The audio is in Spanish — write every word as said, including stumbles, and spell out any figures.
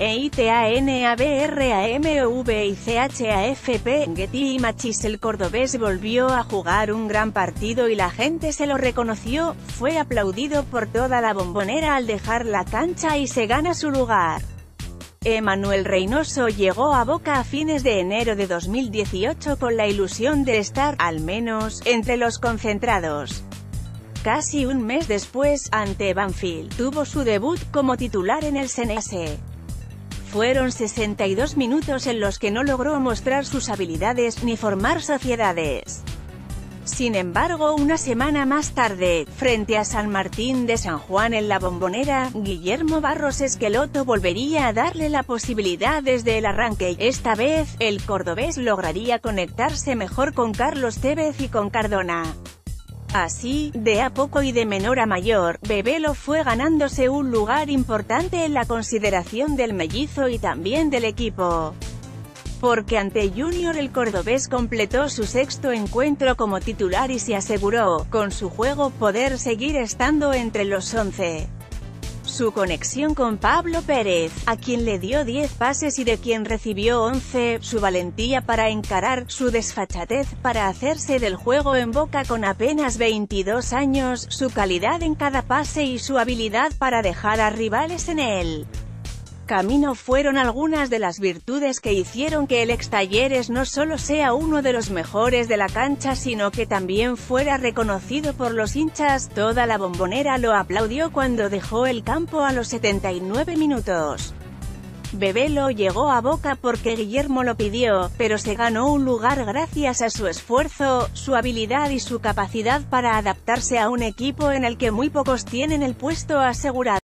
E I T A N A B R A M U V I C H A F P, Getty Images. El cordobés volvió a jugar un gran partido y la gente se lo reconoció, fue aplaudido por toda la Bombonera al dejar la cancha y se gana su lugar. Emanuel Reynoso llegó a Boca a fines de enero de dos mil dieciocho con la ilusión de estar, al menos, entre los concentrados. Casi un mes después, ante Banfield, tuvo su debut como titular en el Senese. Fueron sesenta y dos minutos en los que no logró mostrar sus habilidades ni formar sociedades. Sin embargo, una semana más tarde, frente a San Martín de San Juan en La Bombonera, Guillermo Barros Schelotto volvería a darle la posibilidad desde el arranque. Esta vez, el cordobés lograría conectarse mejor con Carlos Tévez y con Cardona. Así, de a poco y de menor a mayor, Bebelo fue ganándose un lugar importante en la consideración del mellizo y también del equipo. Porque ante Junior el cordobés completó su sexto encuentro como titular y se aseguró, con su juego, poder seguir estando entre los once. Su conexión con Pablo Pérez, a quien le dio diez pases y de quien recibió once, su valentía para encarar, su desfachatez para hacerse del juego en Boca con apenas veintidós años, su calidad en cada pase y su habilidad para dejar a rivales en el camino fueron algunas de las virtudes que hicieron que el ex Talleres no solo sea uno de los mejores de la cancha sino que también fuera reconocido por los hinchas. Toda la Bombonera lo aplaudió cuando dejó el campo a los setenta y nueve minutos. Bebelo llegó a Boca porque Guillermo lo pidió, pero se ganó un lugar gracias a su esfuerzo, su habilidad y su capacidad para adaptarse a un equipo en el que muy pocos tienen el puesto asegurado.